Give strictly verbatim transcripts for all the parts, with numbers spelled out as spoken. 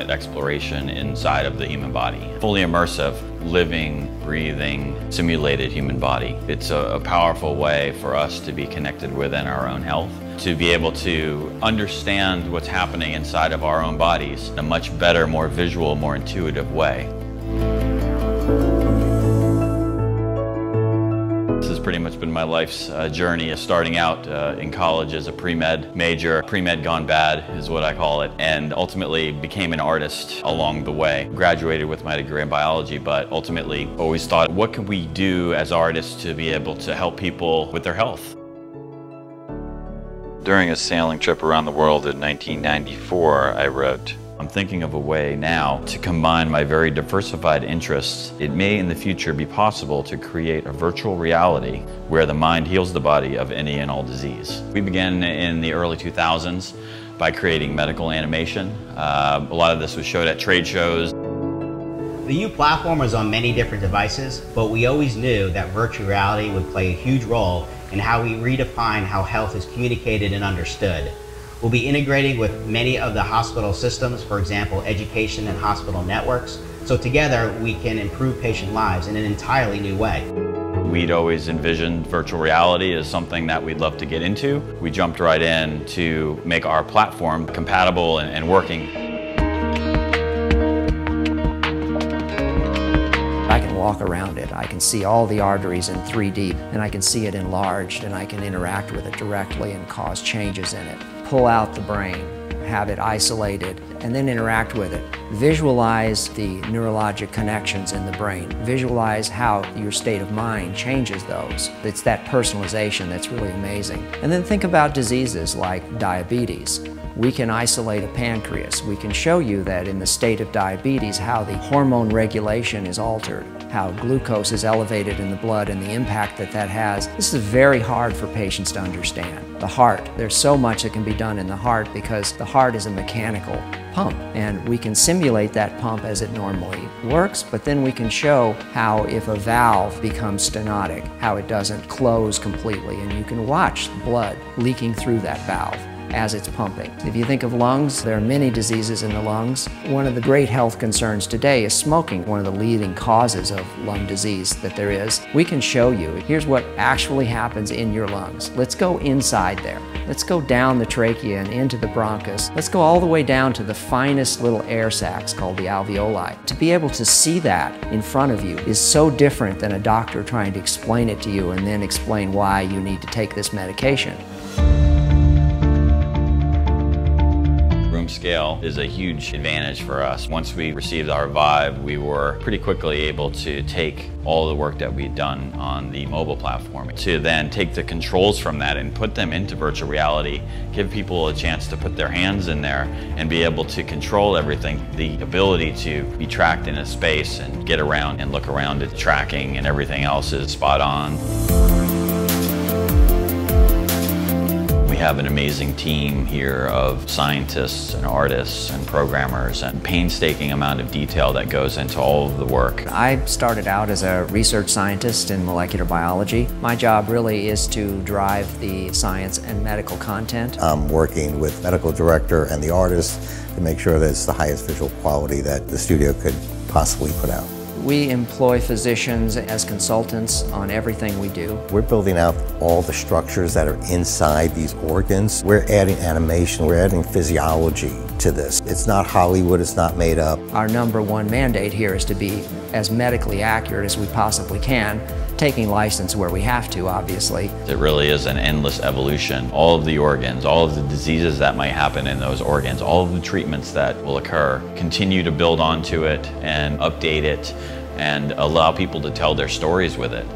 ultimate exploration inside of the human body. Fully immersive, living, breathing, simulated human body. It's a, a powerful way for us to be connected within our own health, to be able to understand what's happening inside of our own bodies in a much better, more visual, more intuitive way. Pretty much been my life's uh, journey, is starting out uh, in college as a pre-med major. Pre-med gone bad is what I call it, and ultimately became an artist along the way. Graduated with my degree in biology, but ultimately always thought, what can we do as artists to be able to help people with their health? During a sailing trip around the world in nineteen ninety-four, I wrote, I'm thinking of a way now to combine my very diversified interests. It may in the future be possible to create a virtual reality where the mind heals the body of any and all disease. We began in the early two thousands by creating medical animation. Uh, a lot of this was showed at trade shows. The YOU platform is on many different devices, but we always knew that virtual reality would play a huge role in how we redefine how health is communicated and understood. We'll be integrating with many of the hospital systems, for example, education and hospital networks, so together we can improve patient lives in an entirely new way. We'd always envisioned virtual reality as something that we'd love to get into. We jumped right in to make our platform compatible and, and working. I can walk around it, I can see all the arteries in three D, and I can see it enlarged, and I can interact with it directly and cause changes in it. Pull out the brain, have it isolated, and then interact with it. Visualize the neurologic connections in the brain. Visualize how your state of mind changes those. It's that personalization that's really amazing. And then think about diseases like diabetes. We can isolate a pancreas. We can show you that in the state of diabetes, how the hormone regulation is altered, how glucose is elevated in the blood and the impact that that has. This is very hard for patients to understand. The heart, there's so much that can be done in the heart because the heart is a mechanical pump, and we can simulate that pump as it normally works, but then we can show how if a valve becomes stenotic, how it doesn't close completely, and you can watch the blood leaking through that valve as it's pumping. If you think of lungs, there are many diseases in the lungs. One of the great health concerns today is smoking, one of the leading causes of lung disease that there is. We can show you, here's what actually happens in your lungs. Let's go inside there. Let's go down the trachea and into the bronchus. Let's go all the way down to the finest little air sacs called the alveoli. To be able to see that in front of you is so different than a doctor trying to explain it to you and then explain why you need to take this medication. Scale is a huge advantage for us. Once we received our VIVE, we were pretty quickly able to take all the work that we'd done on the mobile platform to then take the controls from that and put them into virtual reality, give people a chance to put their hands in there and be able to control everything. The ability to be tracked in a space and get around and look around at tracking and everything else is spot on. We have an amazing team here of scientists and artists and programmers, and painstaking amount of detail that goes into all of the work. I started out as a research scientist in molecular biology. My job really is to drive the science and medical content. I'm working with medical director and the artist to make sure that it's the highest visual quality that the studio could possibly put out. We employ physicians as consultants on everything we do. We're building out all the structures that are inside these organs. We're adding animation, we're adding physiology to this. It's not Hollywood, it's not made up. Our number one mandate here is to be as medically accurate as we possibly can, taking license where we have to, obviously. It really is an endless evolution. All of the organs, all of the diseases that might happen in those organs, all of the treatments that will occur, continue to build onto it and update it and allow people to tell their stories with it.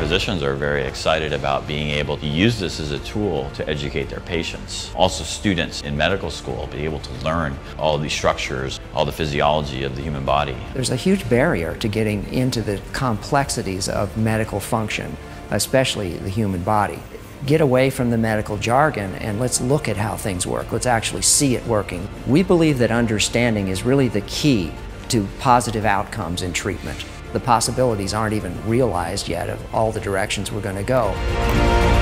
Physicians are very excited about being able to use this as a tool to educate their patients. Also, students in medical school be able to learn all the structures, all the physiology of the human body. There's a huge barrier to getting into the complexities of medical function, especially the human body. Get away from the medical jargon and let's look at how things work. Let's actually see it working. We believe that understanding is really the key to positive outcomes in treatment. The possibilities aren't even realized yet of all the directions we're going to go.